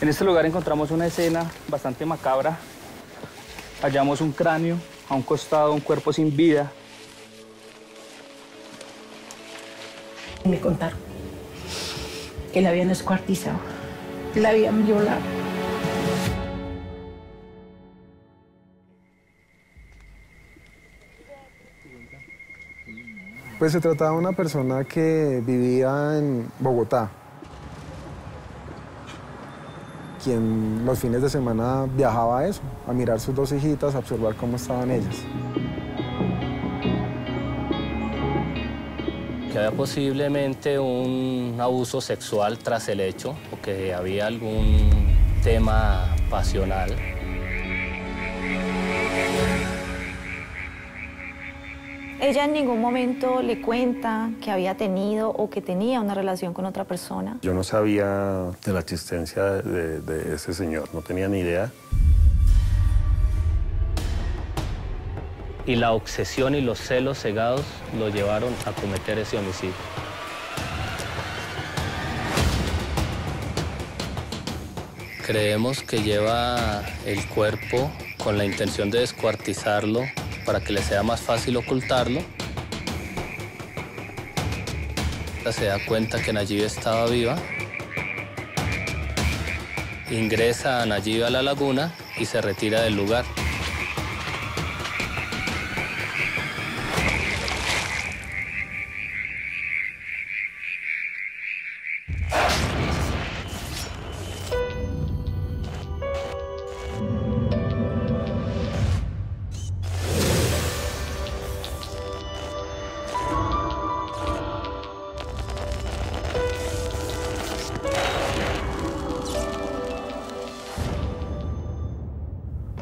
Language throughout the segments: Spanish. En este lugar encontramos una escena bastante macabra. Hallamos un cráneo, a un costado un cuerpo sin vida. Me contaron que la habían descuartizado, la habían violado. Pues se trataba de una persona que vivía en Bogotá, quien los fines de semana viajaba a eso, a mirar sus dos hijitas, a observar cómo estaban ellas. Que había posiblemente un abuso sexual tras el hecho, o que había algún tema pasional. Ella en ningún momento le cuenta que había tenido o que tenía una relación con otra persona. Yo no sabía de la existencia de ese señor, no tenía ni idea. Y la obsesión y los celos cegados lo llevaron a cometer ese homicidio. Creemos que lleva el cuerpo con la intención de descuartizarlo para que le sea más fácil ocultarlo. Se da cuenta que Anayibi estaba viva. Ingresa Anayibi a la laguna y se retira del lugar.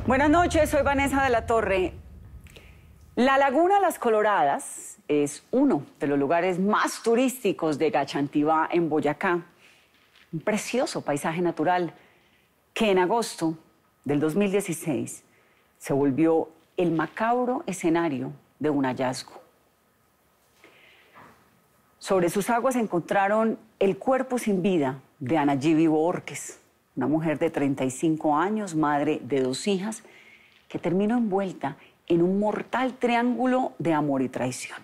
Buenas noches, soy Vanessa de la Torre. La Laguna Las Coloradas es uno de los lugares más turísticos de Gachantivá, en Boyacá. Un precioso paisaje natural que en agosto del 2016 se volvió el macabro escenario de un hallazgo. Sobre sus aguas encontraron el cuerpo sin vida de Anayibi Bohórquez, una mujer de 35 años, madre de 2 hijas, que terminó envuelta en un mortal triángulo de amor y traición.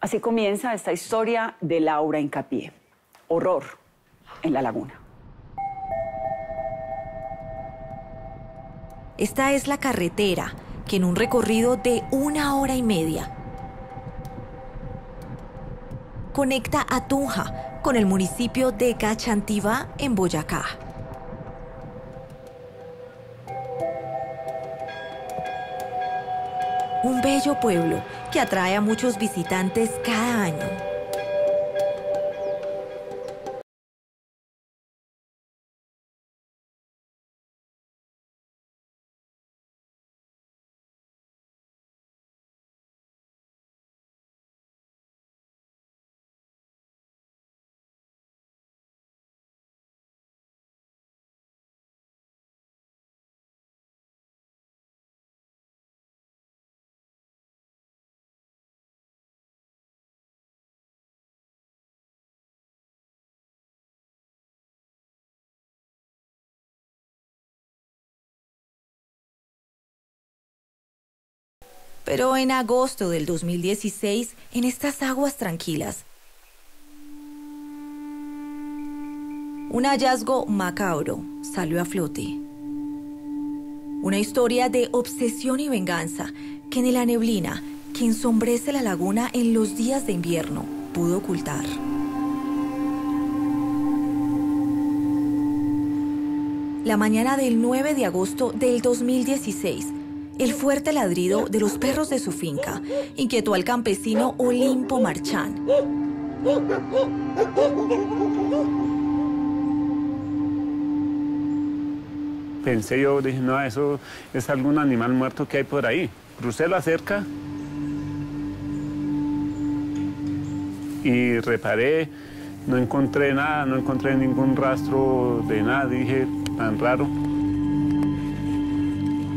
Así comienza esta historia de Laura Hincapié, Horror en la Laguna. Esta es la carretera que en un recorrido de 1 hora y media conecta a Tunja con el municipio de Gachantivá, en Boyacá. Un bello pueblo que atrae a muchos visitantes cada año. Pero en agosto del 2016, en estas aguas tranquilas, un hallazgo macabro salió a flote. Una historia de obsesión y venganza que ni la neblina que ensombrece la laguna en los días de invierno pudo ocultar. La mañana del 9 de agosto del 2016, el fuerte ladrido de los perros de su finca inquietó al campesino Olimpo Marchán. Pensé yo, dije, no, eso es algún animal muerto que hay por ahí. Crucé la cerca y reparé, no encontré nada, no encontré ningún rastro de nada, dije, tan raro.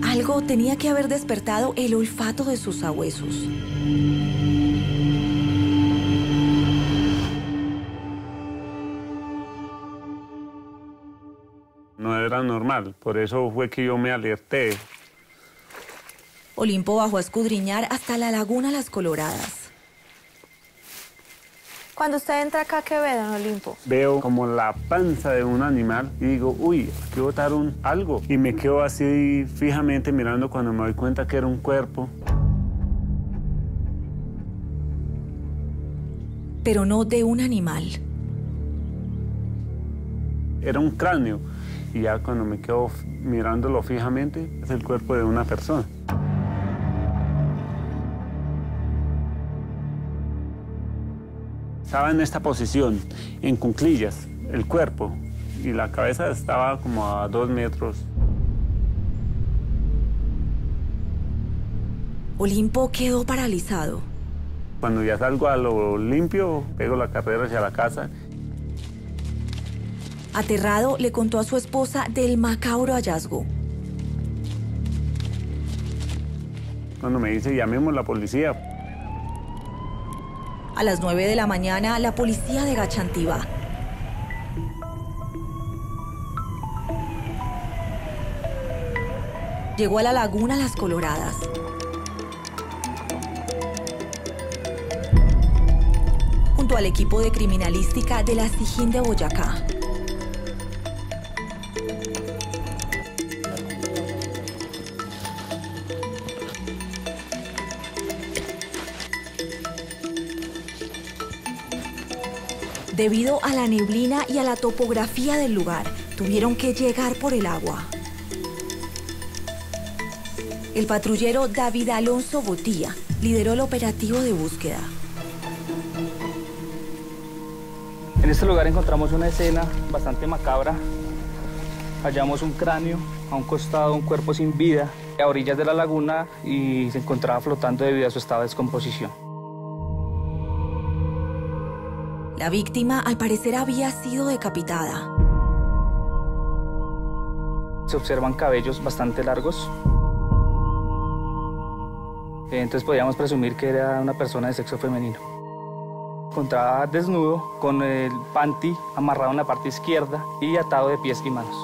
Algo tenía que haber despertado el olfato de sus sabuesos. No era normal, por eso fue que yo me alerté. Olimpo bajó a escudriñar hasta la Laguna Las Coloradas. Cuando usted entra acá, ¿qué ve, don Olimpo? Veo como la panza de un animal y digo, uy, aquí botaron algo. Y me quedo así fijamente mirando cuando me doy cuenta que era un cuerpo. Pero no de un animal. Era un cráneo. Y ya cuando me quedo mirándolo fijamente, es el cuerpo de una persona. Estaba en esta posición, en cuclillas, el cuerpo, y la cabeza estaba como a 2 metros. Olimpo quedó paralizado. Cuando ya salgo a lo limpio, pego la carrera hacia la casa. Aterrado, le contó a su esposa del macabro hallazgo. Cuando me dice, llamemos a la policía. A las 9 de la mañana, la policía de Gachantivá. Llegó a la Laguna Las Coloradas. Junto al equipo de criminalística de la Sijín de Boyacá. Debido a la neblina y a la topografía del lugar, tuvieron que llegar por el agua. El patrullero David Alonso Botía lideró el operativo de búsqueda. En este lugar encontramos una escena bastante macabra. Hallamos un cráneo, a un costado un cuerpo sin vida, a orillas de la laguna, y se encontraba flotando debido a su estado de descomposición. La víctima, al parecer, había sido decapitada. Se observan cabellos bastante largos. Entonces podíamos presumir que era una persona de sexo femenino. Encontrada desnudo, con el panty amarrado en la parte izquierda y atado de pies y manos.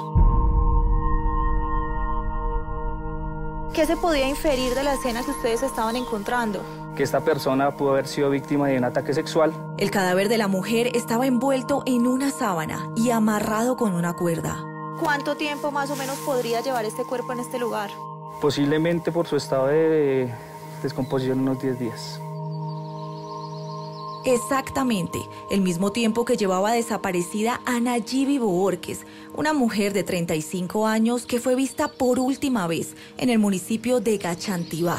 ¿Qué se podía inferir de la escena que ustedes estaban encontrando? Que esta persona pudo haber sido víctima de un ataque sexual. El cadáver de la mujer estaba envuelto en una sábana y amarrado con una cuerda. ¿Cuánto tiempo más o menos podría llevar este cuerpo en este lugar? Posiblemente por su estado de descomposición unos 10 días. Exactamente, el mismo tiempo que llevaba desaparecida Anayibi Bohórquez, una mujer de 35 años que fue vista por última vez en el municipio de Gachantivá.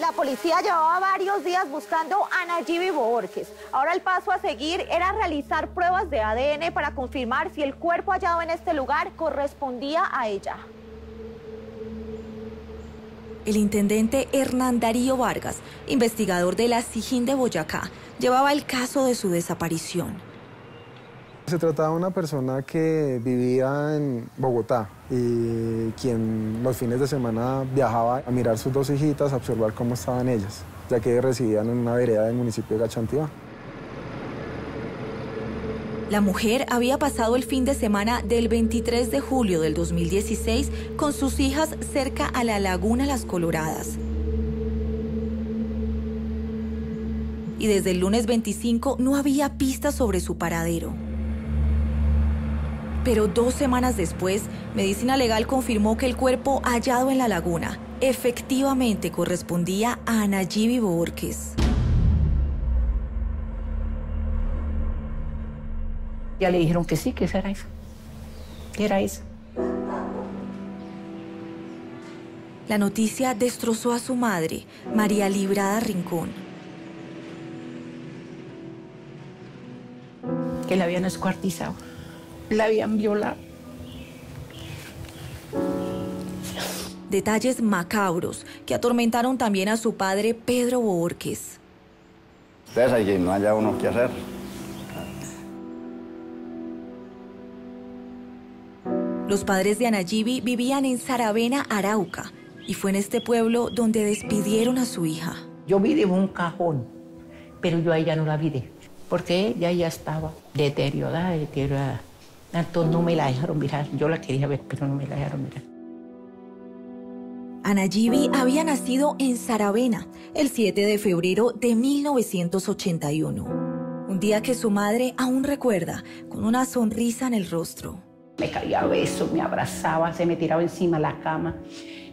La policía llevaba varios días buscando a Anayibi Bohórquez. Ahora el paso a seguir era realizar pruebas de ADN para confirmar si el cuerpo hallado en este lugar correspondía a ella. El intendente Hernán Darío Vargas, investigador de la Sijín de Boyacá, llevaba el caso de su desaparición. Se trataba de una persona que vivía en Bogotá y quien los fines de semana viajaba a mirar sus 2 hijitas, a observar cómo estaban ellas, ya que residían en una vereda del municipio de Gachantivá. La mujer había pasado el fin de semana del 23 de julio del 2016 con sus hijas cerca a la Laguna Las Coloradas. Y desde el lunes 25 no había pistas sobre su paradero. Pero 2 semanas después, Medicina Legal confirmó que el cuerpo hallado en la laguna efectivamente correspondía a Anayibi Bohórquez. Ya le dijeron que sí, que esa era esa. Que era esa. La noticia destrozó a su madre, María Librada Rincón. Que la habían descuartizado. La habían violado. Detalles macabros que atormentaron también a su padre, Pedro Bohórquez. Ustedes allí no haya uno que hacer. Los padres de Anayibi vivían en Saravena, Arauca, y fue en este pueblo donde despidieron a su hija. Yo vi de un cajón, pero yo a ella no la vi de. porque ella ya estaba deteriorada, deteriorada. Entonces no me la dejaron mirar. Yo la quería ver, pero no me la dejaron mirar. Anayibi había nacido en Saravena el 7 de febrero de 1981. Un día que su madre aún recuerda, con una sonrisa en el rostro. Me caía a besos, me abrazaba, se me tiraba encima la cama.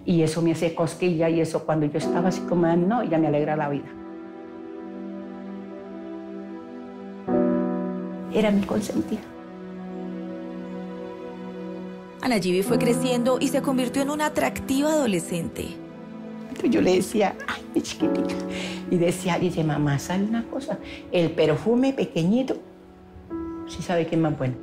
Y eso me hacía cosquilla y eso cuando yo estaba así como, no, ya me alegra la vida. Era mi consentida. Anayibi fue creciendo y se convirtió en una atractiva adolescente. Entonces yo le decía, ay, mi chiquitica. Y decía, dice, mamá, ¿sabe una cosa? El perfume pequeñito, sí sabe que es más bueno.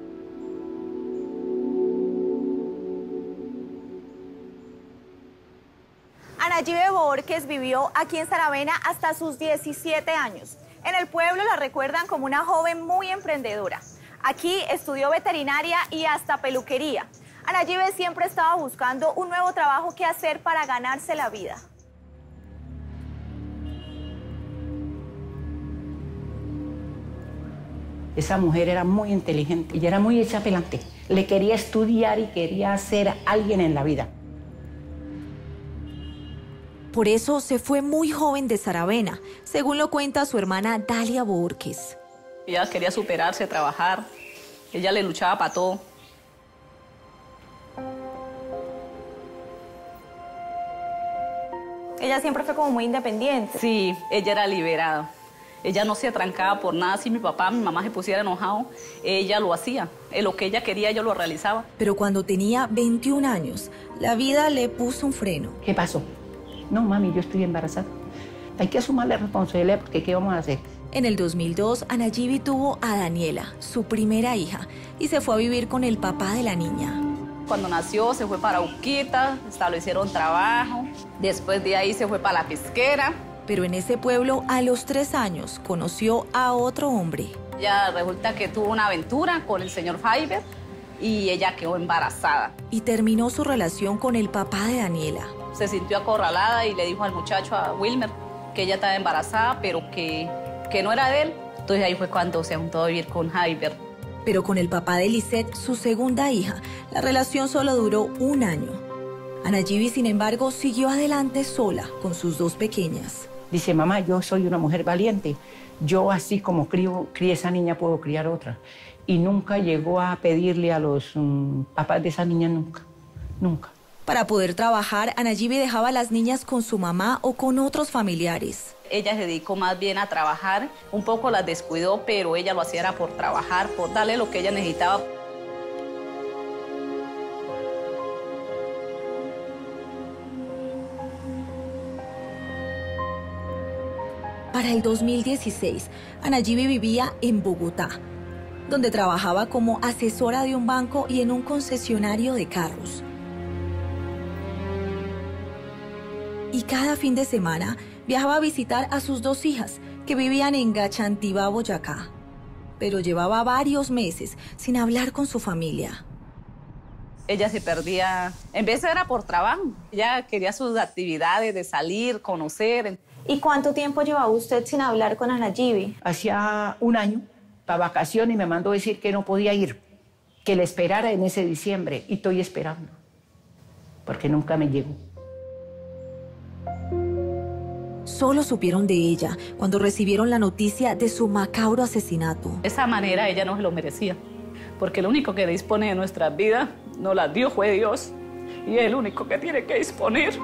Anayibi Bohórquez vivió aquí en Saravena hasta sus 17 años. En el pueblo la recuerdan como una joven muy emprendedora. Aquí estudió veterinaria y hasta peluquería. Anayibi siempre estaba buscando un nuevo trabajo que hacer para ganarse la vida. Esa mujer era muy inteligente y era muy hecha pelante. Le quería estudiar y quería ser alguien en la vida. Por eso se fue muy joven de Saravena, según lo cuenta su hermana Dalia Borges. Ella quería superarse, trabajar. Ella le luchaba para todo. Ella siempre fue como muy independiente. Sí, ella era liberada. Ella no se atrancaba por nada. Si mi papá, mi mamá se pusiera enojado, ella lo hacía. Lo que ella quería, ella lo realizaba. Pero cuando tenía 21 años, la vida le puso un freno. ¿Qué pasó? No, mami, yo estoy embarazada. Hay que asumir la responsabilidad porque ¿qué vamos a hacer? En el 2002, Anayibi tuvo a Daniela, su primera hija, y se fue a vivir con el papá de la niña. Cuando nació se fue para Uquita, establecieron trabajo, después de ahí se fue para La Pesquera. Pero en ese pueblo, a los 3 años, conoció a otro hombre. Ya resulta que tuvo una aventura con el señor Fiber y ella quedó embarazada. Y terminó su relación con el papá de Daniela. Se sintió acorralada y le dijo al muchacho, a Wilmer, que ella estaba embarazada, pero que no era de él. Entonces ahí fue cuando se juntó a vivir con Fiber. Pero con el papá de Lisette, su segunda hija, la relación solo duró 1 año. Anayibi, sin embargo, siguió adelante sola con sus 2 pequeñas. Dice, mamá, yo soy una mujer valiente. Yo así como crié esa niña, puedo criar otra. Y nunca llegó a pedirle a los papás de esa niña, nunca, nunca. Para poder trabajar, Anayibi dejaba a las niñas con su mamá o con otros familiares. Ella se dedicó más bien a trabajar, un poco las descuidó, pero ella lo hacía era por trabajar, por darle lo que ella necesitaba. Para el 2016, Anayibi vivía en Bogotá, donde trabajaba como asesora de un banco y en un concesionario de carros. Y cada fin de semana viajaba a visitar a sus 2 hijas, que vivían en Gachantivá, Boyacá. Pero llevaba varios meses sin hablar con su familia. Ella se perdía, en vez era por trabajo. Ella quería sus actividades de salir, conocer. ¿Y cuánto tiempo llevaba usted sin hablar con Anayibi? Hacía 1 año, para vacaciones, y me mandó decir que no podía ir, que le esperara en ese diciembre. Y estoy esperando, porque nunca me llegó. Solo supieron de ella cuando recibieron la noticia de su macabro asesinato. De esa manera ella no se lo merecía, porque el único que dispone de nuestras vidas, nos las dio fue Dios, y es el único que tiene que disponer.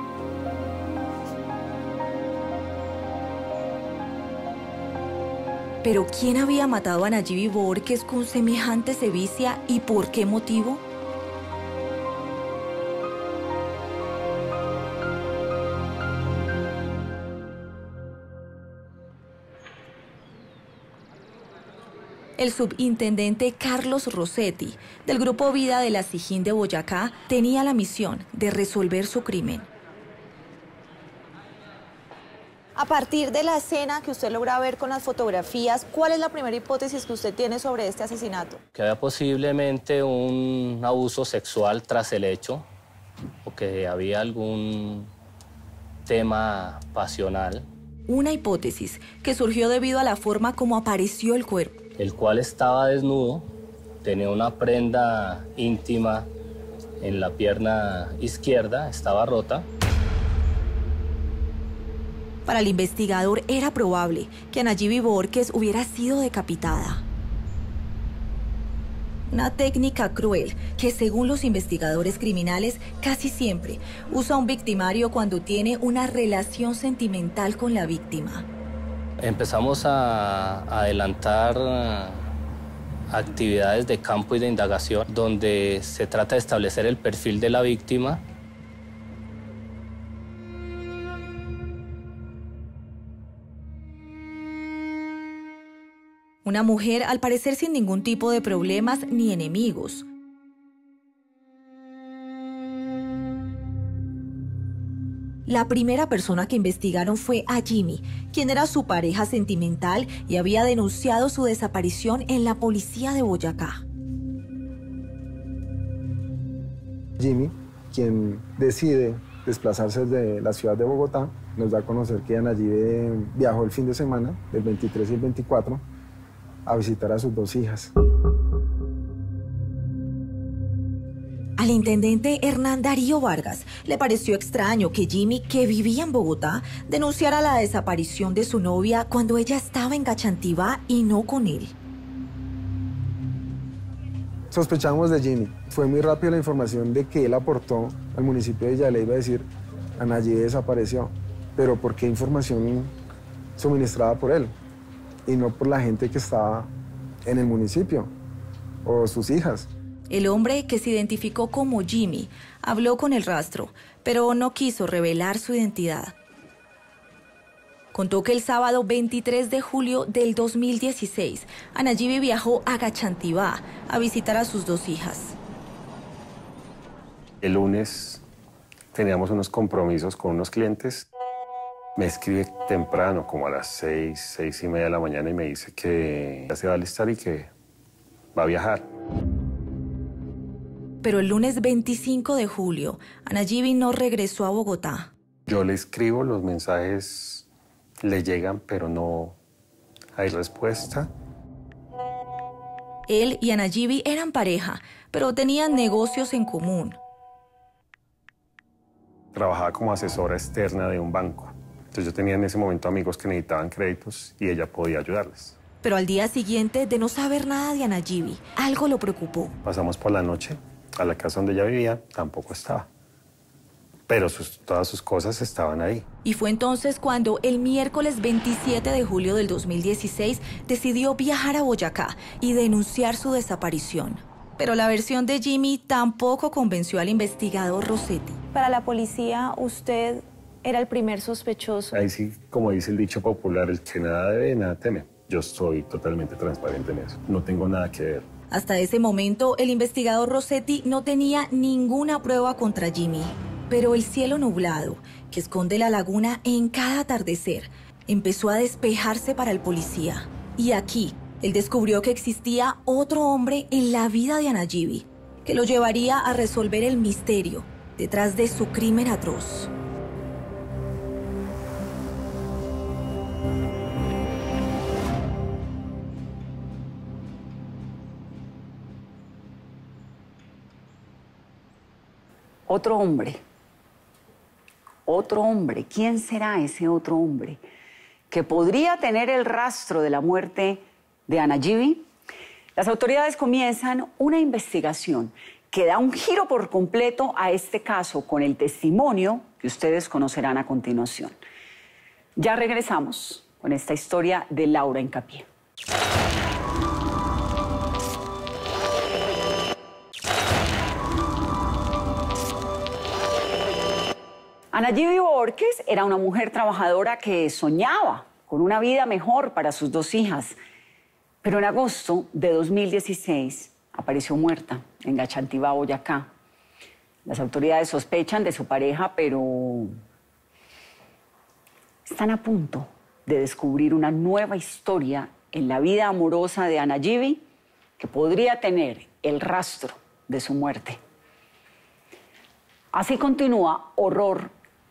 Pero ¿quién había matado a Anayibi Bohórquez con semejante sevicia y por qué motivo? El subintendente Carlos Rossetti, del Grupo Vida de la Sijín de Boyacá, tenía la misión de resolver su crimen. A partir de la escena que usted logra ver con las fotografías, ¿cuál es la primera hipótesis que usted tiene sobre este asesinato? Que había posiblemente un abuso sexual tras el hecho, o que había algún tema pasional. Una hipótesis que surgió debido a la forma como apareció el cuerpo. el cual estaba desnudo, tenía una prenda íntima en la pierna izquierda, estaba rota. Para el investigador era probable que Anayibi Bohórquez hubiera sido decapitada. Una técnica cruel que, según los investigadores criminales, casi siempre usa un victimario cuando tiene una relación sentimental con la víctima. Empezamos a adelantar actividades de campo y de indagación donde se trata de establecer el perfil de la víctima. Una mujer, al parecer, sin ningún tipo de problemas ni enemigos. La primera persona que investigaron fue a Jimmy, quien era su pareja sentimental y había denunciado su desaparición en la policía de Boyacá. Jimmy, quien decide desplazarse de la ciudad de Bogotá, nos da a conocer que Anayibi viajó el fin de semana, del 23 y el 24, a visitar a sus dos hijas. Al intendente Hernán Darío Vargas le pareció extraño que Jimmy, que vivía en Bogotá, denunciara la desaparición de su novia cuando ella estaba en Gachantivá y no con él. Sospechamos de Jimmy. Fue muy rápido la información de que él aportó al municipio de Yaley, iba a decir, Anayibi desapareció, pero ¿por qué información suministrada por él y no por la gente que estaba en el municipio o sus hijas? El hombre, que se identificó como Jimmy, habló con el rastro, pero no quiso revelar su identidad. Contó que el sábado 23 de julio del 2016, Anayibi viajó a Gachantivá a visitar a sus dos hijas. El lunes teníamos unos compromisos con unos clientes. Me escribe temprano, como a las 6, 6:30 de la mañana, y me dice que ya se va a alistar y que va a viajar. Pero el lunes 25 de julio, Anayibi no regresó a Bogotá. Yo le escribo, los mensajes le llegan, pero no hay respuesta. Él y Anayibi eran pareja, pero tenían negocios en común. Trabajaba como asesora externa de un banco. Entonces yo tenía en ese momento amigos que necesitaban créditos y ella podía ayudarles. Pero al día siguiente, de no saber nada de Anayibi, algo lo preocupó. Pasamos por la noche a la casa donde ella vivía, tampoco estaba. Pero todas sus cosas estaban ahí. Y fue entonces cuando el miércoles 27 de julio del 2016 decidió viajar a Boyacá y denunciar su desaparición. Pero la versión de Jimmy tampoco convenció al investigador Rossetti. Para la policía, usted era el primer sospechoso. Ahí sí, como dice el dicho popular, el que nada debe, nada teme. Yo estoy totalmente transparente en eso. No tengo nada que ver. Hasta ese momento, el investigador Rossetti no tenía ninguna prueba contra Jimmy. Pero el cielo nublado, que esconde la laguna en cada atardecer, empezó a despejarse para el policía. Y aquí, él descubrió que existía otro hombre en la vida de Anayibi, que lo llevaría a resolver el misterio detrás de su crimen atroz. Otro hombre, otro hombre. ¿Quién será ese otro hombre que podría tener el rastro de la muerte de Anayibi? Las autoridades comienzan una investigación que da un giro por completo a este caso con el testimonio que ustedes conocerán a continuación. Ya regresamos con esta historia de Laura Hincapié. Anayibi Bohórquez era una mujer trabajadora que soñaba con una vida mejor para sus dos hijas. Pero en agosto de 2016 apareció muerta en Gachantivá, Boyacá. Las autoridades sospechan de su pareja, pero están a punto de descubrir una nueva historia en la vida amorosa de Anayibi que podría tener el rastro de su muerte. Así continúa Horror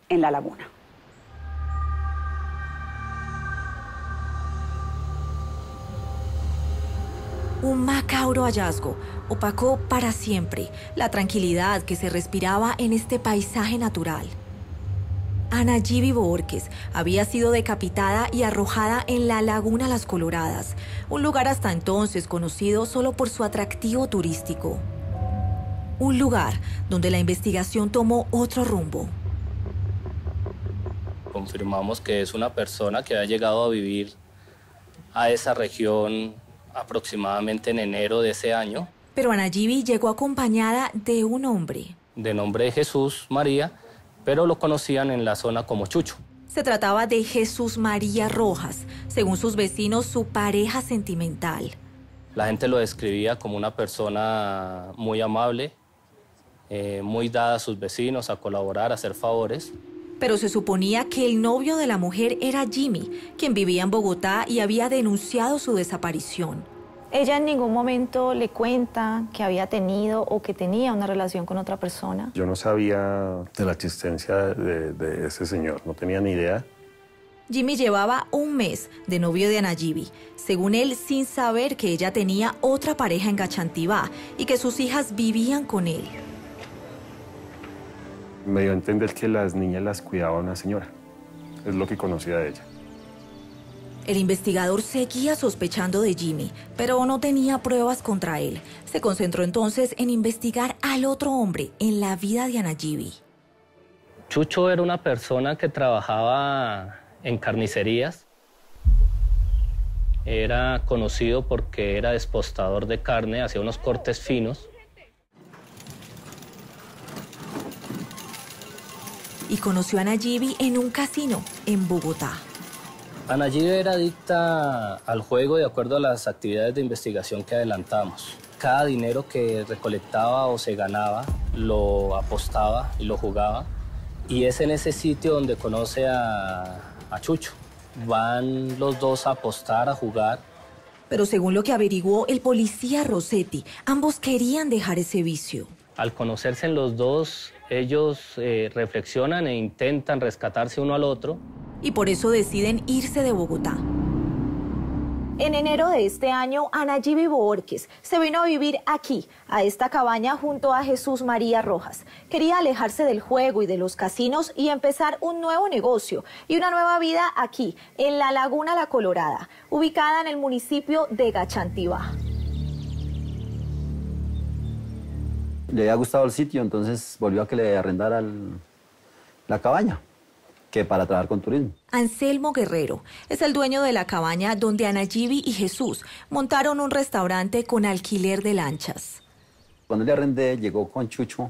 en la Laguna. Un macabro hallazgo opacó para siempre la tranquilidad que se respiraba en este paisaje natural. Anayibi Bohórquez había sido decapitada y arrojada en la Laguna Las Coloradas, un lugar hasta entonces conocido solo por su atractivo turístico. Un lugar donde la investigación tomó otro rumbo. Confirmamos que es una persona que ha llegado a vivir a esa región aproximadamente en enero de ese año. Pero Anayibi llegó acompañada de un hombre. De nombre de Jesús María, pero lo conocían en la zona como Chucho. Se trataba de Jesús María Rojas, según sus vecinos, su pareja sentimental. La gente lo describía como una persona muy amable, muy dada a sus vecinos, a colaborar, a hacer favores. Pero se suponía que el novio de la mujer era Jimmy, quien vivía en Bogotá y había denunciado su desaparición. Ella en ningún momento le cuenta que había tenido o que tenía una relación con otra persona. Yo no sabía de la existencia de ese señor, no tenía ni idea. Jimmy llevaba un mes de novio de Anayibi, según él, sin saber que ella tenía otra pareja en Gachantivá y que sus hijas vivían con él. Me dio a entender que las niñas las cuidaba una señora. Es lo que conocía de ella. El investigador seguía sospechando de Jimmy, pero no tenía pruebas contra él. Se concentró entonces en investigar al otro hombre en la vida de Anayibi. Chucho era una persona que trabajaba en carnicerías. Era conocido porque era despostador de carne, hacía unos cortes finos. Y conoció a Anayibi en un casino en Bogotá. Anayibi era adicta al juego de acuerdo a las actividades de investigación que adelantamos. Cada dinero que recolectaba o se ganaba lo apostaba y lo jugaba. Y es en ese sitio donde conoce a Chucho. Van los dos a apostar, a jugar. Pero según lo que averiguó el policía Rossetti, ambos querían dejar ese vicio. Al conocerse los dos, ellos reflexionan e intentan rescatarse uno al otro. Y por eso deciden irse de Bogotá. En enero de este año, Anayibi Bohórquez se vino a vivir aquí, a esta cabaña, junto a Jesús María Rojas. Quería alejarse del juego y de los casinos y empezar un nuevo negocio y una nueva vida aquí, en la Laguna La Colorada, ubicada en el municipio de Gachantivá. Le había gustado el sitio, entonces volvió a que le arrendara la cabaña, que para trabajar con turismo. Anselmo Guerrero es el dueño de la cabaña donde Anayibi y Jesús montaron un restaurante con alquiler de lanchas. Cuando le arrendé, llegó con Chucho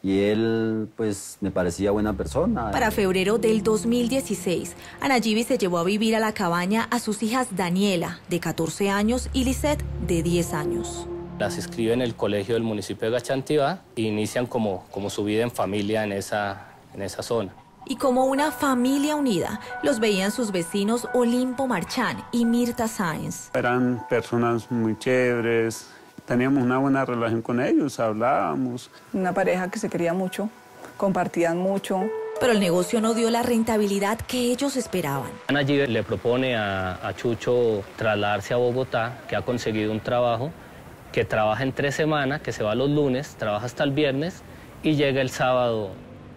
y él, pues, me parecía buena persona. Para febrero del 2016, Anayibi se llevó a vivir a la cabaña a sus hijas Daniela, de 14 años, y Lisette, de 10 años. Las inscriben en el colegio del municipio de Gachantivá e inician como su vida en familia en esa zona. Y como una familia unida, los veían sus vecinos Olimpo Marchán y Mirta Sáenz. Eran personas muy chéveres, teníamos una buena relación con ellos, hablábamos. Una pareja que se quería mucho, compartían mucho. Pero el negocio no dio la rentabilidad que ellos esperaban. Anayibi le propone a Chucho trasladarse a Bogotá, que ha conseguido un trabajo, que trabaja en 3 semanas, que se va los lunes, trabaja hasta el viernes y llega el sábado.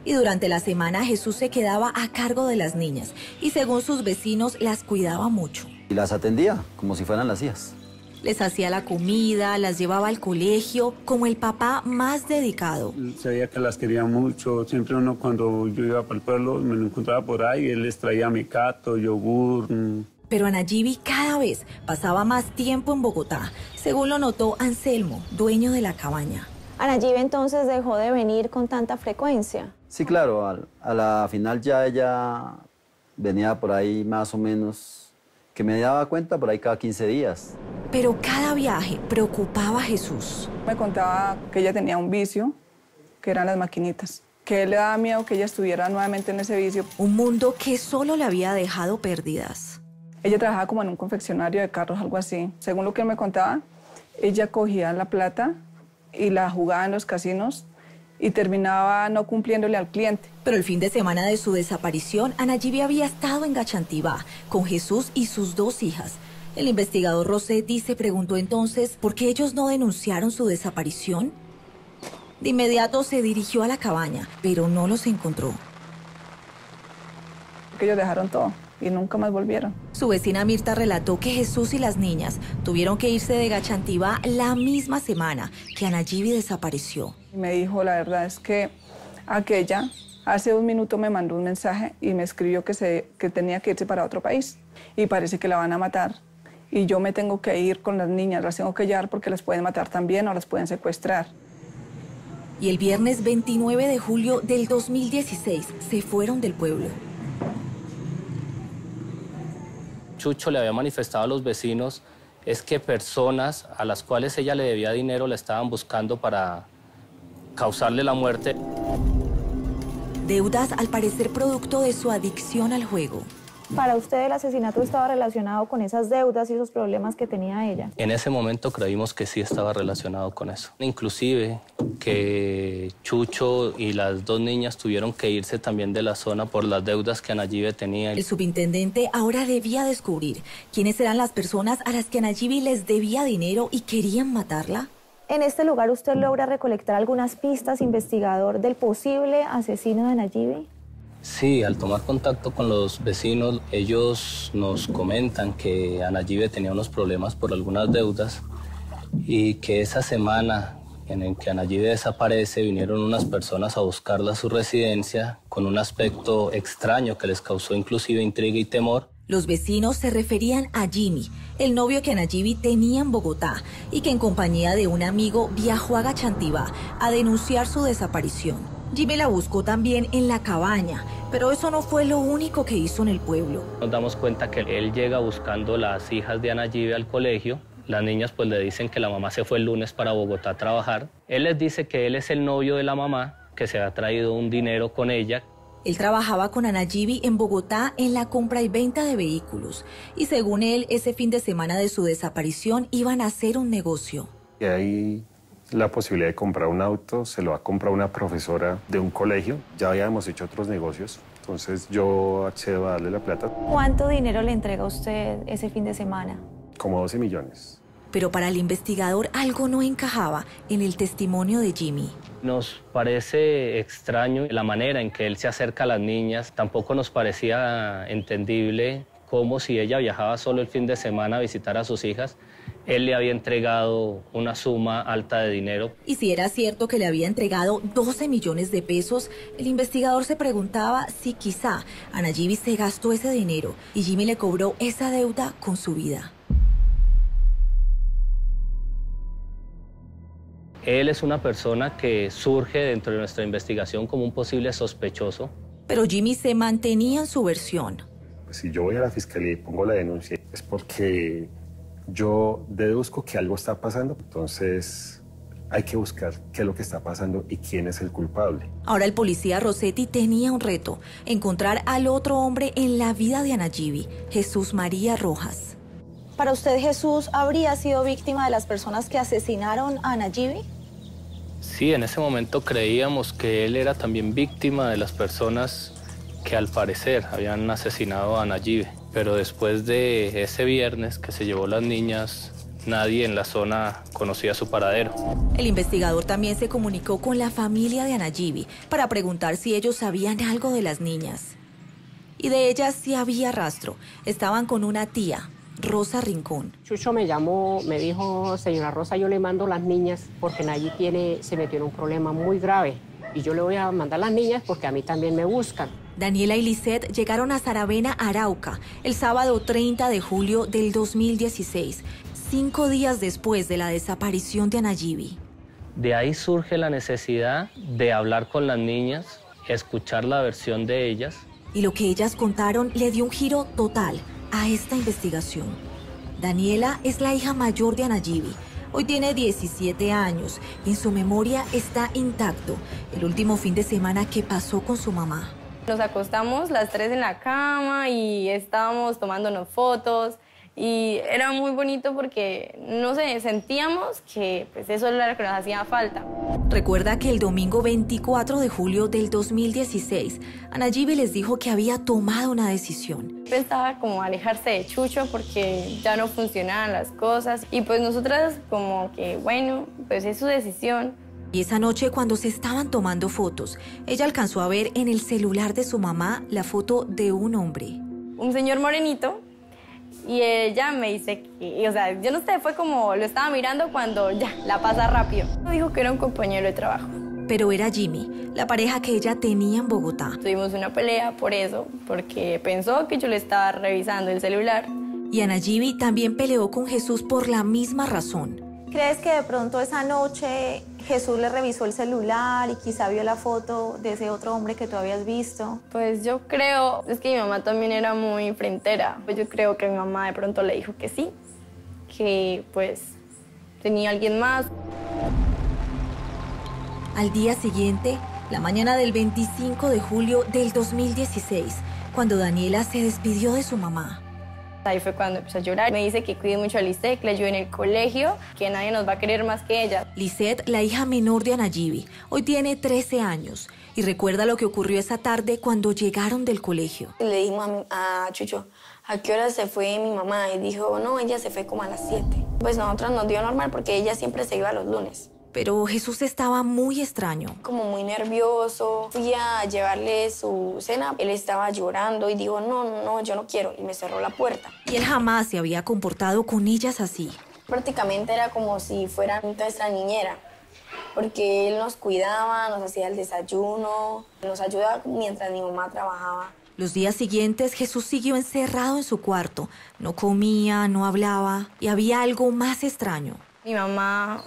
Y durante la semana Jesús se quedaba a cargo de las niñas y según sus vecinos las cuidaba mucho. Y las atendía como si fueran las hijas. Les hacía la comida, las llevaba al colegio, como el papá más dedicado. Sabía que las quería mucho, siempre uno cuando yo iba para el pueblo me lo encontraba por ahí, él les traía mecato, yogur. Pero Anayibi cada vez pasaba más tiempo en Bogotá, según lo notó Anselmo, dueño de la cabaña. Anayibi entonces dejó de venir con tanta frecuencia. Sí, claro, a la final ya ella venía por ahí más o menos, que me daba cuenta por ahí cada 15 días. Pero cada viaje preocupaba a Jesús. Me contaba que ella tenía un vicio, que eran las maquinitas, que él le daba miedo que ella estuviera nuevamente en ese vicio. Un mundo que solo le había dejado pérdidas. Ella trabajaba como en un confeccionario de carros, algo así. Según lo que él me contaba, ella cogía la plata y la jugaba en los casinos y terminaba no cumpliéndole al cliente. Pero el fin de semana de su desaparición, Anayibi había estado en Gachantivá con Jesús y sus 2 hijas. El investigador Rossetti se preguntó entonces por qué ellos no denunciaron su desaparición. De inmediato se dirigió a la cabaña, pero no los encontró. Que ellos dejaron todo y nunca más volvieron. Su vecina Mirta relató que Jesús y las niñas tuvieron que irse de Gachantivá la misma semana que Anayibi desapareció. Me dijo, la verdad es que aquella hace 2 minutos me mandó un mensaje y me escribió que tenía que irse para otro país y parece que la van a matar. Y yo me tengo que ir con las niñas, las tengo que llevar porque las pueden matar también o las pueden secuestrar. Y el viernes 29 de julio del 2016 se fueron del pueblo. Chucho le había manifestado a los vecinos es que personas a las cuales ella le debía dinero la estaban buscando para causarle la muerte. Deudas al parecer producto de su adicción al juego. ¿Para usted el asesinato estaba relacionado con esas deudas y esos problemas que tenía ella? En ese momento creímos que sí estaba relacionado con eso. Inclusive que Chucho y las 2 niñas tuvieron que irse también de la zona por las deudas que Anayibi tenía. El subintendente ahora debía descubrir quiénes eran las personas a las que Anayibi les debía dinero y querían matarla. En este lugar, ¿usted logra recolectar algunas pistas, investigador, del posible asesino de Anayibi? Sí, al tomar contacto con los vecinos, ellos nos comentan que Anayibi tenía unos problemas por algunas deudas y que esa semana en que Anayibi desaparece vinieron unas personas a buscarla a su residencia con un aspecto extraño que les causó inclusive intriga y temor. Los vecinos se referían a Jimmy, el novio que Anayibi tenía en Bogotá y que en compañía de un amigo viajó a Gachantivá a denunciar su desaparición. Jimmy la buscó también en la cabaña, pero eso no fue lo único que hizo en el pueblo. Nos damos cuenta que él llega buscando las hijas de Anayibi al colegio. Las niñas pues le dicen que la mamá se fue el lunes para Bogotá a trabajar. Él les dice que él es el novio de la mamá, que se ha traído un dinero con ella. Él trabajaba con Anayibi en Bogotá en la compra y venta de vehículos. Y según él, ese fin de semana de su desaparición iban a hacer un negocio. Y ahí la posibilidad de comprar un auto, se lo ha comprado una profesora de un colegio. Ya habíamos hecho otros negocios, entonces yo accedo a darle la plata. ¿Cuánto dinero le entrega usted ese fin de semana? Como 12 millones. Pero para el investigador algo no encajaba en el testimonio de Jimmy. Nos parece extraño la manera en que él se acerca a las niñas. Tampoco nos parecía entendible cómo, si ella viajaba solo el fin de semana a visitar a sus hijas, él le había entregado una suma alta de dinero. Y si era cierto que le había entregado 12 millones de pesos, el investigador se preguntaba si quizá Anayibi se gastó ese dinero y Jimmy le cobró esa deuda con su vida. Él es una persona que surge dentro de nuestra investigación como un posible sospechoso. Pero Jimmy se mantenía en su versión. Si yo voy a la fiscalía y pongo la denuncia es porque yo deduzco que algo está pasando, entonces hay que buscar qué es lo que está pasando y quién es el culpable. Ahora el policía Rossetti tenía un reto, encontrar al otro hombre en la vida de Anayibi, Jesús María Rojas. ¿Para usted Jesús habría sido víctima de las personas que asesinaron a Anayibi? Sí, en ese momento creíamos que él era también víctima de las personas que al parecer habían asesinado a Anayibi. Pero después de ese viernes que se llevó las niñas, nadie en la zona conocía su paradero. El investigador también se comunicó con la familia de Anayibi para preguntar si ellos sabían algo de las niñas. Y de ellas sí había rastro. Estaban con una tía, Rosa Rincón. Chucho me llamó, me dijo, señora Rosa, yo le mando las niñas porque Nayi se metió en un problema muy grave. Y yo le voy a mandar las niñas porque a mí también me buscan. Daniela y Lisette llegaron a Saravena, Arauca, el sábado 30 de julio del 2016, 5 días después de la desaparición de Anayibi. De ahí surge la necesidad de hablar con las niñas, escuchar la versión de ellas. Y lo que ellas contaron le dio un giro total a esta investigación. Daniela es la hija mayor de Anayibi. Hoy tiene 17 años y en su memoria está intacto el último fin de semana que pasó con su mamá. Nos acostamos las 3 en la cama y estábamos tomándonos fotos Y era muy bonito porque, no sé, sentíamos que pues, eso era lo que nos hacía falta. Recuerda que el domingo 24 de julio del 2016, Anayibi les dijo que había tomado una decisión. Pensaba como alejarse de Chucho porque ya no funcionaban las cosas. Y pues nosotras como que, bueno, pues es su decisión. Y esa noche, cuando se estaban tomando fotos, ella alcanzó a ver en el celular de su mamá la foto de un hombre. Un señor morenito. Y ella me dice que, o sea, yo no sé, fue como lo estaba mirando cuando ya, la pasa rápido. Dijo que era un compañero de trabajo. Pero era Jimmy, la pareja que ella tenía en Bogotá. Tuvimos una pelea por eso, porque pensó que yo le estaba revisando el celular. Y Anayibi también peleó con Jesús por la misma razón. ¿Crees que de pronto esa noche Jesús le revisó el celular y quizá vio la foto de ese otro hombre que tú habías visto? Pues yo creo, es que mi mamá también era muy frentera. Pues yo creo que mi mamá de pronto le dijo que sí, que pues tenía alguien más. Al día siguiente, la mañana del 25 de julio del 2016, cuando Daniela se despidió de su mamá. Ahí fue cuando empezó a llorar. Me dice que cuide mucho a Lisette, que le ayude en el colegio, que nadie nos va a querer más que ella. Lisette, la hija menor de Anayibi, hoy tiene 13 años y recuerda lo que ocurrió esa tarde cuando llegaron del colegio. Le dijimos a Chucho, ¿a qué hora se fue mi mamá? Y dijo, no, ella se fue como a las 7. Pues nosotros nos dio normal porque ella siempre se iba los lunes. Pero Jesús estaba muy extraño. Como muy nervioso. Fui a llevarle su cena. Él estaba llorando y dijo, no, yo no quiero. Y me cerró la puerta. Y él jamás se había comportado con ellas así. Prácticamente era como si fuera nuestra niñera. Porque él nos cuidaba, nos hacía el desayuno, nos ayudaba mientras mi mamá trabajaba. Los días siguientes, Jesús siguió encerrado en su cuarto. No comía, no hablaba. Y había algo más extraño. Mi mamá,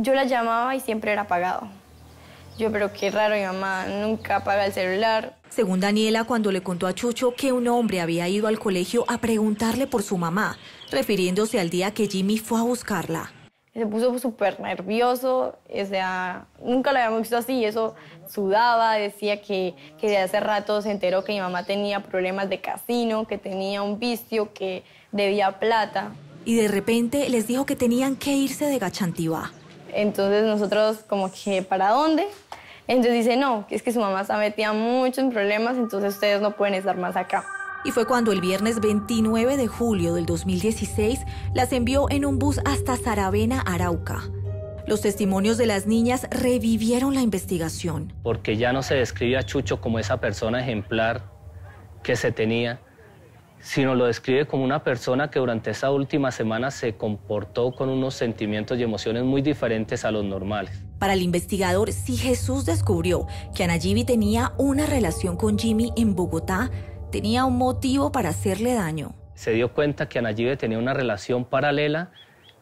yo la llamaba y siempre era apagado. Yo, pero qué raro, mi mamá nunca apaga el celular. Según Daniela, cuando le contó a Chucho que un hombre había ido al colegio a preguntarle por su mamá, refiriéndose al día que Jimmy fue a buscarla. Se puso súper nervioso, o sea, nunca lo habíamos visto así, eso sudaba, decía que de hace rato se enteró que mi mamá tenía problemas de casino, que tenía un vicio, que debía plata. Y de repente les dijo que tenían que irse de Gachantivá. Entonces nosotros como que, ¿para dónde? Entonces dice, no, es que su mamá se metía mucho en problemas, entonces ustedes no pueden estar más acá. Y fue cuando el viernes 29 de julio del 2016 las envió en un bus hasta Saravena, Arauca. Los testimonios de las niñas revivieron la investigación. Porque ya no se describe a Chucho como esa persona ejemplar que se tenía, sino lo describe como una persona que durante esa última semana se comportó con unos sentimientos y emociones muy diferentes a los normales. Para el investigador, si Jesús descubrió que Anayibi tenía una relación con Jimmy en Bogotá, tenía un motivo para hacerle daño. Se dio cuenta que Anayibi tenía una relación paralela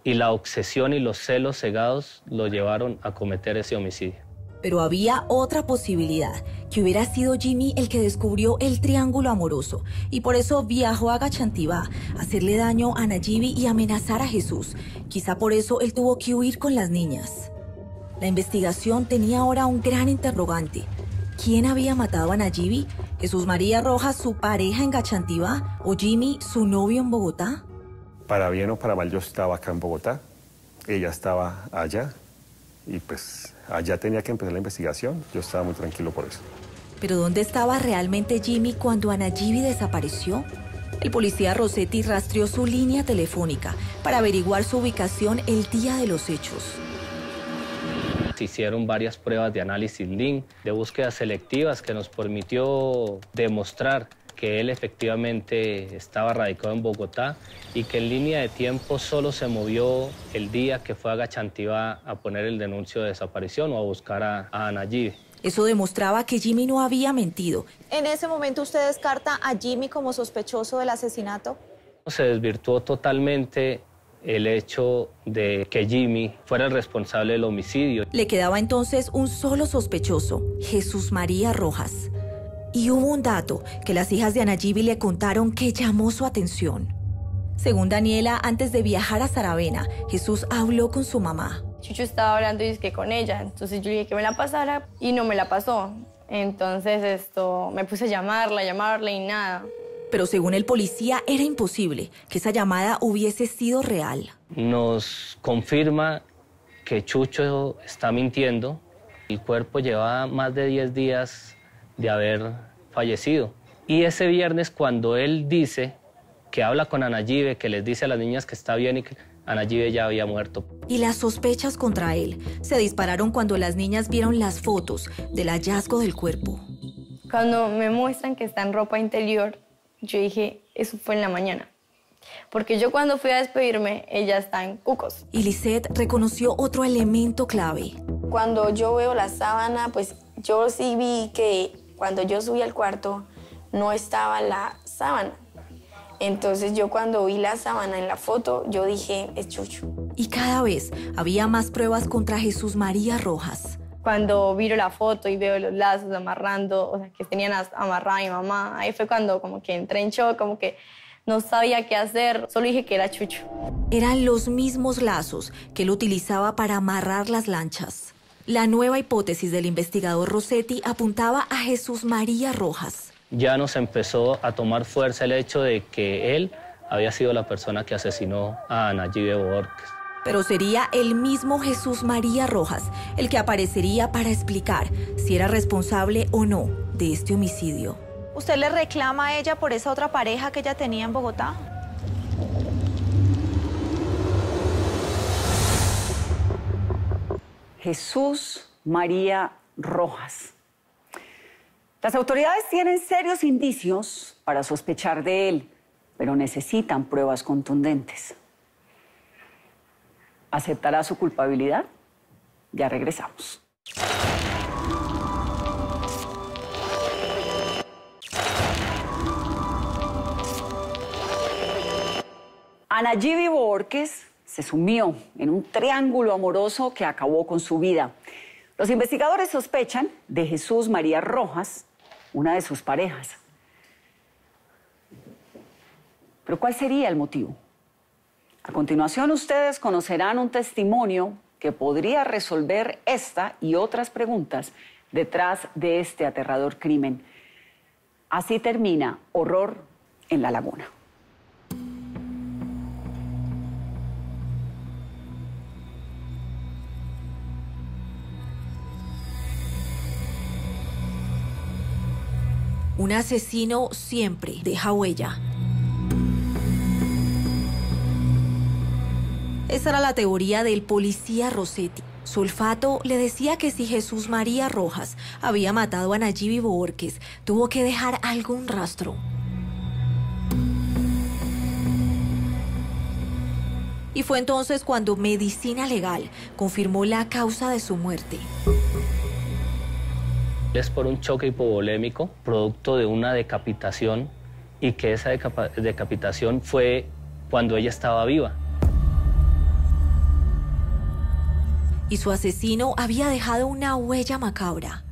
y la obsesión y los celos cegados lo llevaron a cometer ese homicidio. Pero había otra posibilidad, que hubiera sido Jimmy el que descubrió el triángulo amoroso y por eso viajó a Gachantivá, a hacerle daño a Anayibi y amenazar a Jesús. Quizá por eso él tuvo que huir con las niñas. La investigación tenía ahora un gran interrogante. ¿Quién había matado a Anayibi? ¿Jesús María Rojas, su pareja en Gachantivá, o Jimmy, su novio en Bogotá? Para bien o para mal, yo estaba acá en Bogotá, ella estaba allá. Y pues allá tenía que empezar la investigación, yo estaba muy tranquilo por eso. ¿Pero dónde estaba realmente Jimmy cuando Anayibi desapareció? El policía Rossetti rastreó su línea telefónica para averiguar su ubicación el día de los hechos. Se hicieron varias pruebas de análisis LINK, de búsquedas selectivas que nos permitió demostrar que él efectivamente estaba radicado en Bogotá y que en línea de tiempo solo se movió el día que fue a Gachantivá a poner el denuncio de desaparición o a buscar a Anayibi. Eso demostraba que Jimmy no había mentido. ¿En ese momento usted descarta a Jimmy como sospechoso del asesinato? Se desvirtuó totalmente el hecho de que Jimmy fuera el responsable del homicidio. Le quedaba entonces un solo sospechoso, Jesús María Rojas. Y hubo un dato que las hijas de Anayibi le contaron que llamó su atención. Según Daniela, antes de viajar a Saravena, Jesús habló con su mamá. Chucho estaba hablando y es que con ella, entonces yo dije que me la pasara y no me la pasó. Entonces me puse a llamarla y nada. Pero según el policía era imposible que esa llamada hubiese sido real. Nos confirma que Chucho está mintiendo. El cuerpo llevaba más de 10 días de haber fallecido. Y ese viernes cuando él dice que habla con Anayibi, que les dice a las niñas que está bien y que Anayibi ya había muerto. Y las sospechas contra él se dispararon cuando las niñas vieron las fotos del hallazgo del cuerpo. Cuando me muestran que está en ropa interior, yo dije, eso fue en la mañana. Porque yo cuando fui a despedirme, ella está en cucos. Y Lisette reconoció otro elemento clave. Cuando yo veo la sábana, pues yo sí vi que cuando yo subí al cuarto no estaba la sábana. Entonces yo cuando vi la sábana en la foto, yo dije, es Chucho. Y cada vez había más pruebas contra Jesús María Rojas. Cuando viro la foto y veo los lazos amarrando, o sea, que tenían amarrada a mi mamá, ahí fue cuando como que entré en shock, como que no sabía qué hacer, solo dije que era Chucho. Eran los mismos lazos que él utilizaba para amarrar las lanchas. La nueva hipótesis del investigador Rossetti apuntaba a Jesús María Rojas. Ya nos empezó a tomar fuerza el hecho de que él había sido la persona que asesinó a Anayibi Bohórquez. Pero sería el mismo Jesús María Rojas el que aparecería para explicar si era responsable o no de este homicidio. ¿Usted le reclama a ella por esa otra pareja que ella tenía en Bogotá? Jesús María Rojas. Las autoridades tienen serios indicios para sospechar de él, pero necesitan pruebas contundentes. ¿Aceptará su culpabilidad? Ya regresamos. Anayibi Bohórquez se sumió en un triángulo amoroso que acabó con su vida. Los investigadores sospechan de Jesús María Rojas, una de sus parejas. ¿Pero cuál sería el motivo? A continuación, ustedes conocerán un testimonio que podría resolver esta y otras preguntas detrás de este aterrador crimen. Así termina Horror en la Laguna. Un asesino siempre deja huella. Esa era la teoría del policía Rossetti. Su olfato le decía que si Jesús María Rojas había matado a Anayibi Bohórquez, tuvo que dejar algún rastro. Y fue entonces cuando Medicina Legal confirmó la causa de su muerte. Es por un choque hipovolémico, producto de una decapitación, y que esa decapitación fue cuando ella estaba viva. Y su asesino había dejado una huella macabra.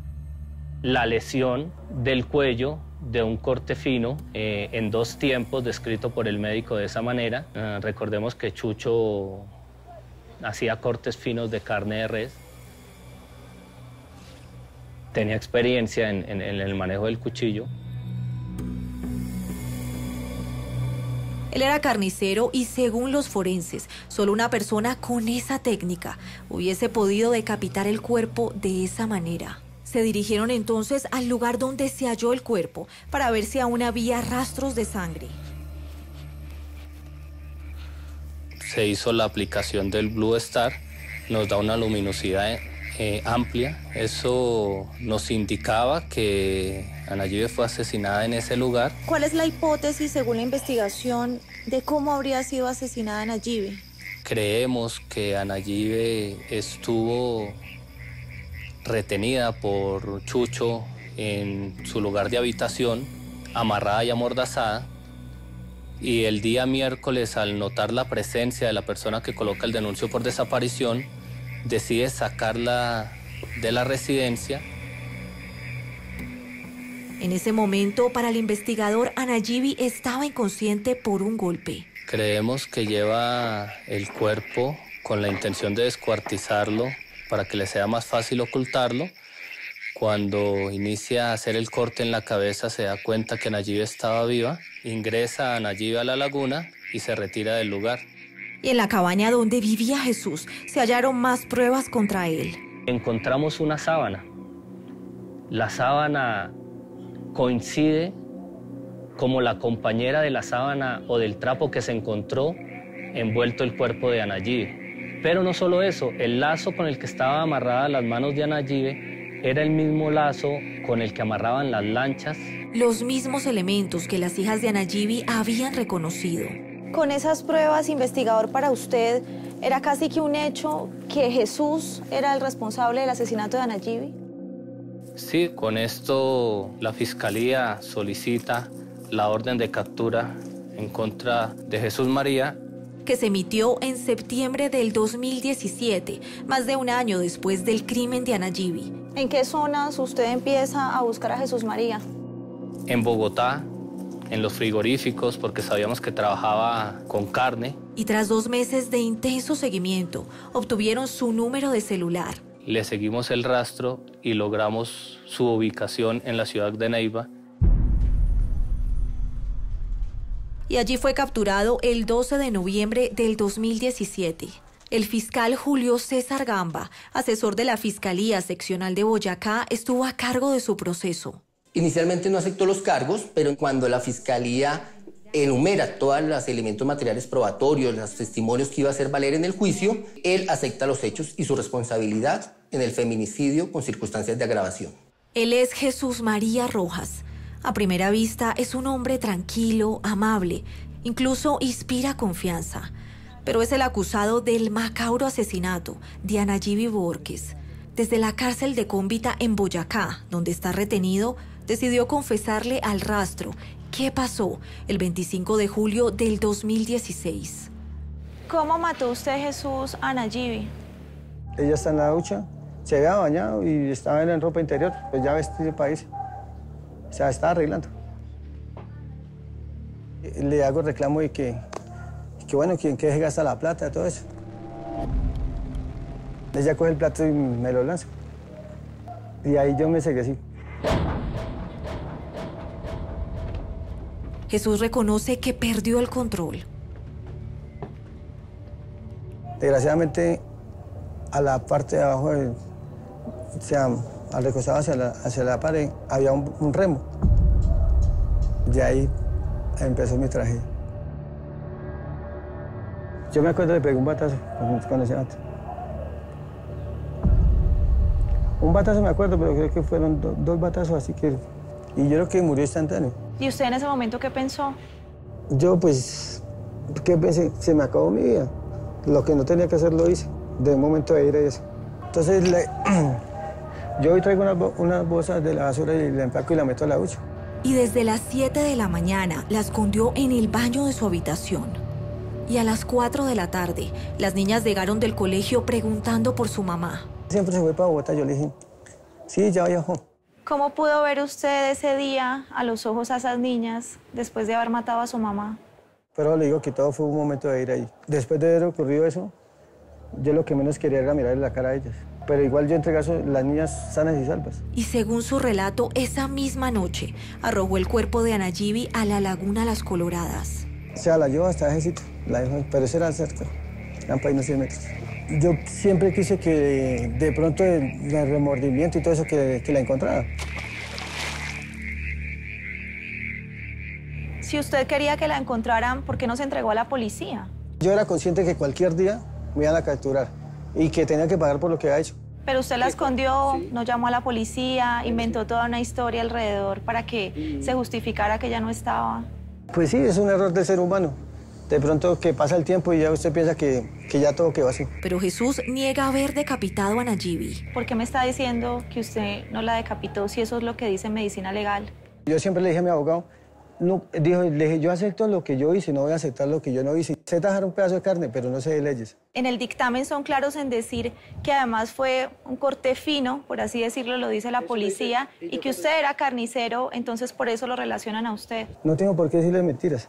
La lesión del cuello de un corte fino en dos tiempos, descrito por el médico de esa manera. Recordemos que Chucho hacía cortes finos de carne de res. Tenía experiencia en el manejo del cuchillo. Él era carnicero y, según los forenses, solo una persona con esa técnica hubiese podido decapitar el cuerpo de esa manera. Se dirigieron entonces al lugar donde se halló el cuerpo para ver si aún había rastros de sangre. Se hizo la aplicación del Blue Star, nos da una luminosidad amplia. Eso nos indicaba que Anayibi fue asesinada en ese lugar. ¿Cuál es la hipótesis, según la investigación, de cómo habría sido asesinada Anayibi? Creemos que Anayibi estuvo retenida por Chucho en su lugar de habitación, amarrada y amordazada. Y el día miércoles, al notar la presencia de la persona que coloca el denuncio por desaparición, decide sacarla de la residencia. En ese momento, para el investigador, Anayibi estaba inconsciente por un golpe. Creemos que lleva el cuerpo con la intención de descuartizarlo para que le sea más fácil ocultarlo. Cuando inicia a hacer el corte en la cabeza, se da cuenta que Anayibi estaba viva, ingresa a Anayibi a la laguna y se retira del lugar. Y en la cabaña donde vivía Jesús, se hallaron más pruebas contra él. Encontramos una sábana. La sábana coincide como la compañera de la sábana o del trapo que se encontró envuelto el cuerpo de Anayibi. Pero no solo eso, el lazo con el que estaba amarrada las manos de Anayibi era el mismo lazo con el que amarraban las lanchas. Los mismos elementos que las hijas de Anayibi habían reconocido. Con esas pruebas, investigador, para usted, ¿era casi que un hecho que Jesús era el responsable del asesinato de Anayibi? Sí, con esto la fiscalía solicita la orden de captura en contra de Jesús María, que se emitió en septiembre del 2017, más de un año después del crimen de Anayibi. ¿En qué zonas usted empieza a buscar a Jesús María? En Bogotá, en los frigoríficos, porque sabíamos que trabajaba con carne. Y tras 2 meses de intenso seguimiento, obtuvieron su número de celular. Le seguimos el rastro y logramos su ubicación en la ciudad de Neiva. Y allí fue capturado el 12 de noviembre del 2017. El fiscal Julio César Gamba, asesor de la Fiscalía Seccional de Boyacá, estuvo a cargo de su proceso. Inicialmente no aceptó los cargos, pero cuando la Fiscalía enumera todos los elementos materiales probatorios, los testimonios que iba a hacer valer en el juicio, él acepta los hechos y su responsabilidad en el feminicidio con circunstancias de agravación. Él es Jesús María Rojas. A primera vista es un hombre tranquilo, amable, incluso inspira confianza. Pero es el acusado del macabro asesinato de Anayibi Bohórquez. Desde la cárcel de Cómbita en Boyacá, donde está retenido, decidió confesarle al rastro qué pasó el 25 de julio del 2016. ¿Cómo mató usted, Jesús, a Anayibi? Ella está en la ducha, se había bañado y estaba en ropa interior, pues ya vestida para irse. O sea, estaba arreglando. Le hago reclamo de que bueno, ¿quién que gasta la plata? Todo eso. Ella coge el plato y me lo lanza. Y ahí yo me seguí así. Jesús reconoce que perdió el control. Desgraciadamente, a la parte de abajo, o sea, al recostado hacia la pared, había un remo. Y ahí empezó mi tragedia. Yo me acuerdo que le pegué un batazo con ese bate. Un batazo me acuerdo, pero creo que fueron dos batazos, así que... Y yo creo que murió instantáneo. ¿Y usted en ese momento qué pensó? Yo, pues... ¿Qué pensé? Se me acabó mi vida. Lo que no tenía que hacer lo hice. De un momento de ir a eso. Entonces, yo hoy traigo unas bolsas de la basura y la empaco y la meto a la ducha. Y desde las 7 de la mañana la escondió en el baño de su habitación. Y a las 4 de la tarde, las niñas llegaron del colegio preguntando por su mamá. Siempre se fue para Bogotá, yo le dije, sí, ya viajó. ¿Cómo pudo ver usted ese día a los ojos a esas niñas después de haber matado a su mamá? Pero le digo que todo fue un momento de ir ahí. Después de haber ocurrido eso, yo lo que menos quería era mirarle la cara a ellas. Pero igual yo entregué a las niñas sanas y salvas. Y según su relato, esa misma noche arrojó el cuerpo de Anayibi a la Laguna Las Coloradas. O sea, la llevo hasta ese sitio, la dejo, pero eso era cerca, eran para irnos 100 metros. Yo siempre quise que de pronto el remordimiento y todo eso que la encontrara. Si usted quería que la encontraran, ¿por qué no se entregó a la policía? Yo era consciente que cualquier día me iban a capturar y que tenía que pagar por lo que había hecho. Pero usted la escondió, sí. No llamó a la policía, inventó toda una historia alrededor para que se justificara que ya no estaba. Pues sí, es un error del ser humano. De pronto que pasa el tiempo y ya usted piensa que ya todo quedó así. Pero Jesús niega haber decapitado a Anayibi. ¿Por qué me está diciendo que usted no la decapitó si eso es lo que dice Medicina Legal? Yo siempre le dije a mi abogado, no, dijo, le dije, yo acepto lo que yo hice, no voy a aceptar lo que yo no hice. Sé tajar un pedazo de carne, pero no sé de leyes. En el dictamen son claros en decir que además fue un corte fino, por así decirlo, lo dice la policía, y que usted era carnicero, entonces por eso lo relacionan a usted. No tengo por qué decirle mentiras.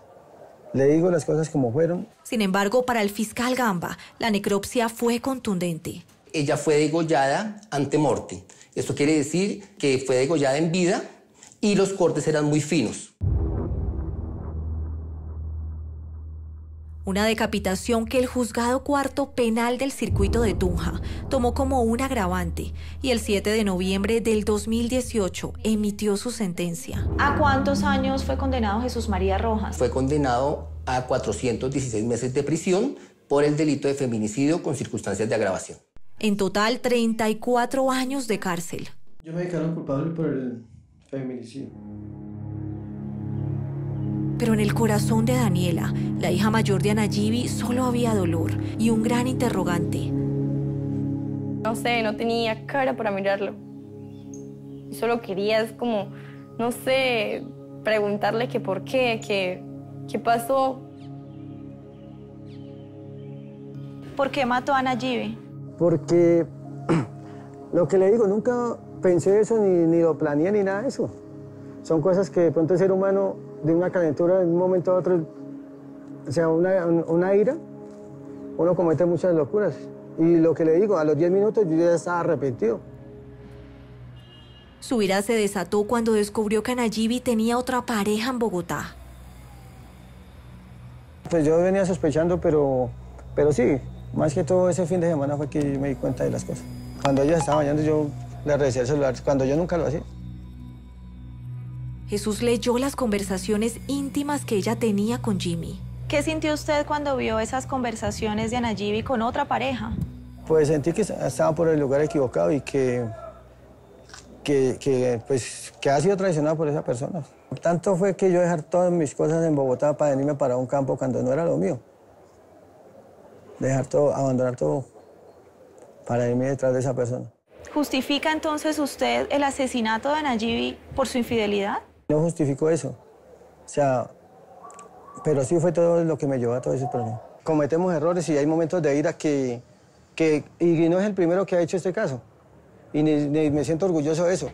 Le digo las cosas como fueron. Sin embargo, para el fiscal Gamba, la necropsia fue contundente. Ella fue degollada ante morte. Esto quiere decir que fue degollada en vida y los cortes eran muy finos. Una decapitación que el juzgado cuarto penal del circuito de Tunja tomó como un agravante y el 7 de noviembre del 2018 emitió su sentencia. ¿A cuántos años fue condenado Jesús María Rojas? Fue condenado a 416 meses de prisión por el delito de feminicidio con circunstancias de agravación. En total, 34 años de cárcel. Yo me declaro culpable por el feminicidio. Pero en el corazón de Daniela, la hija mayor de Anayibi, solo había dolor y un gran interrogante. No sé, no tenía cara para mirarlo. Y solo quería, es como, no sé, preguntarle que por qué, qué pasó. ¿Por qué mató a Anayibi? Porque, lo que le digo, nunca pensé eso, ni lo planeé, ni nada de eso. Son cosas que de pronto el ser humano, de una calentura de un momento a otro, o sea, una ira, uno comete muchas locuras. Y lo que le digo, a los 10 minutos yo ya estaba arrepentido. Su ira se desató cuando descubrió que Anayibi tenía otra pareja en Bogotá. Pues yo venía sospechando, pero sí, más que todo ese fin de semana fue que me di cuenta de las cosas. Cuando ella estaba bañando yo le revisé el celular, cuando yo nunca lo hacía. Jesús leyó las conversaciones íntimas que ella tenía con Jimmy. ¿Qué sintió usted cuando vio esas conversaciones de Anayibi con otra pareja? Pues sentí que estaba por el lugar equivocado y que ha sido traicionado por esa persona. Tanto fue que yo dejar todas mis cosas en Bogotá para venirme para un campo cuando no era lo mío. Dejar todo, abandonar todo para irme detrás de esa persona. ¿Justifica entonces usted el asesinato de Anayibi por su infidelidad? No justifico eso, o sea, pero sí fue todo lo que me llevó a todo ese problema. Cometemos errores y hay momentos de ira y no es el primero que ha hecho este caso, y ni me siento orgulloso de eso.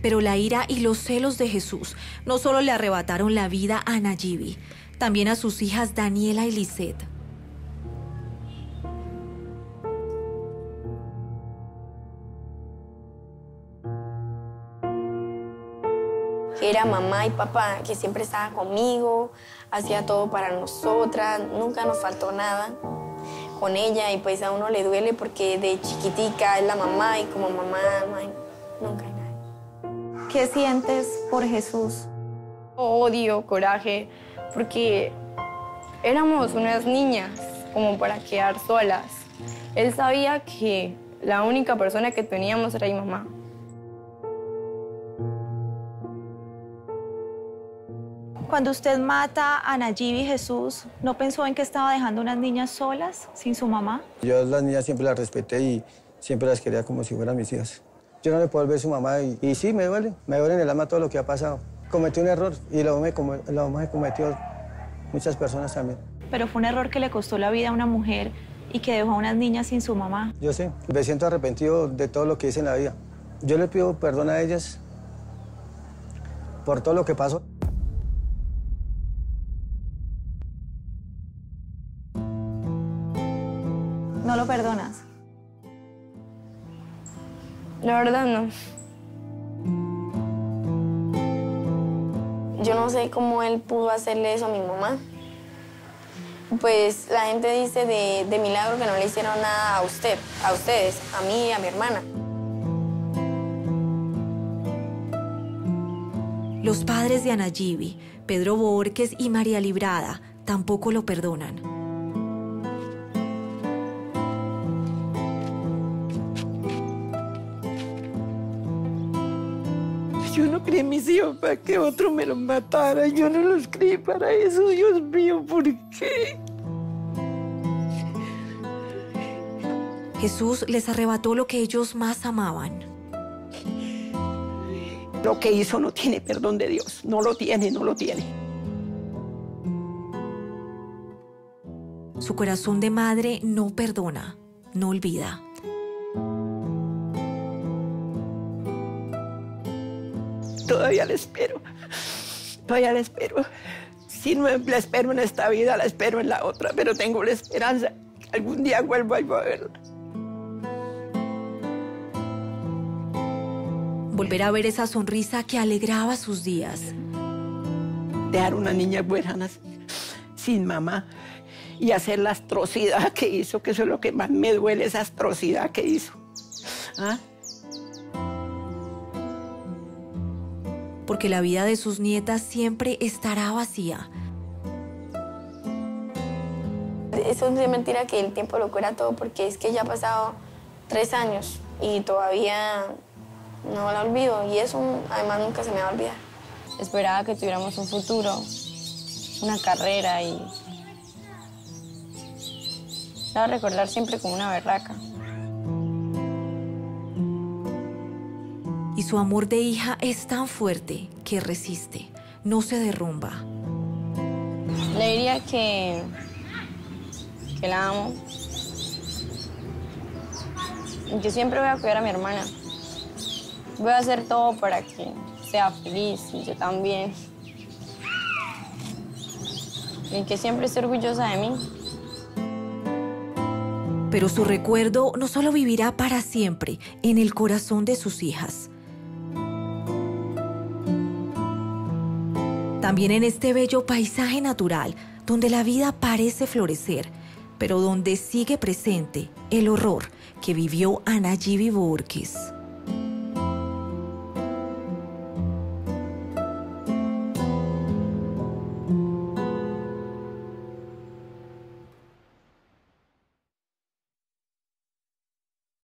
Pero la ira y los celos de Jesús no solo le arrebataron la vida a Anayibi, también a sus hijas Daniela y Lisette. Era mamá y papá, que siempre estaba conmigo, hacía todo para nosotras, nunca nos faltó nada con ella. Y pues a uno le duele porque de chiquitica es la mamá y como mamá, nunca hay nada. ¿Qué sientes por Jesús? Odio, coraje, porque éramos unas niñas como para quedar solas. Él sabía que la única persona que teníamos era mi mamá. Cuando usted mata a Anayibi, Jesús, ¿no pensó en que estaba dejando unas niñas solas, sin su mamá? Yo a las niñas siempre las respeté y siempre las quería como si fueran mis hijas. Yo no le puedo ver su mamá y sí, me duele en el alma todo lo que ha pasado. Cometí un error y lo hemos cometido muchas personas también. Pero fue un error que le costó la vida a una mujer y que dejó a unas niñas sin su mamá. Yo sé, me siento arrepentido de todo lo que hice en la vida. Yo le pido perdón a ellas por todo lo que pasó. ¿No lo perdonas? La verdad, no. Yo no sé cómo él pudo hacerle eso a mi mamá. Pues la gente dice de milagro que no le hicieron nada a usted, a ustedes, a mí y a mi hermana. Los padres de Anayibi, Pedro Bohórquez y María Librada, tampoco lo perdonan. Yo no crié mis hijos para que otro me los matara. Yo no los crié para eso, Dios mío, ¿por qué? Jesús les arrebató lo que ellos más amaban. Lo que hizo no tiene perdón de Dios. No lo tiene, no lo tiene. Su corazón de madre no perdona, no olvida. Todavía la espero, todavía la espero. Si no la espero en esta vida, la espero en la otra, pero tengo la esperanza que algún día vuelva a verla. volver a ver esa sonrisa que alegraba sus días. Dejar una niña huérfana sin mamá y hacer la atrocidad que hizo, que eso es lo que más me duele, esa atrocidad que hizo. ¿Ah? Porque la vida de sus nietas siempre estará vacía. Eso es mentira que el tiempo lo cura todo, porque es que ya ha pasado 3 años y todavía no la olvido. Y eso, además, nunca se me va a olvidar. Esperaba que tuviéramos un futuro, una carrera y... la voy a recordar siempre como una berraca. Y su amor de hija es tan fuerte que resiste, no se derrumba. Le diría que la amo. Yo siempre voy a cuidar a mi hermana. Voy a hacer todo para que sea feliz y yo también. Y que siempre esté orgullosa de mí. Pero su recuerdo no solo vivirá para siempre en el corazón de sus hijas. También en este bello paisaje natural, donde la vida parece florecer, pero donde sigue presente el horror que vivió Anayibi Bohórquez.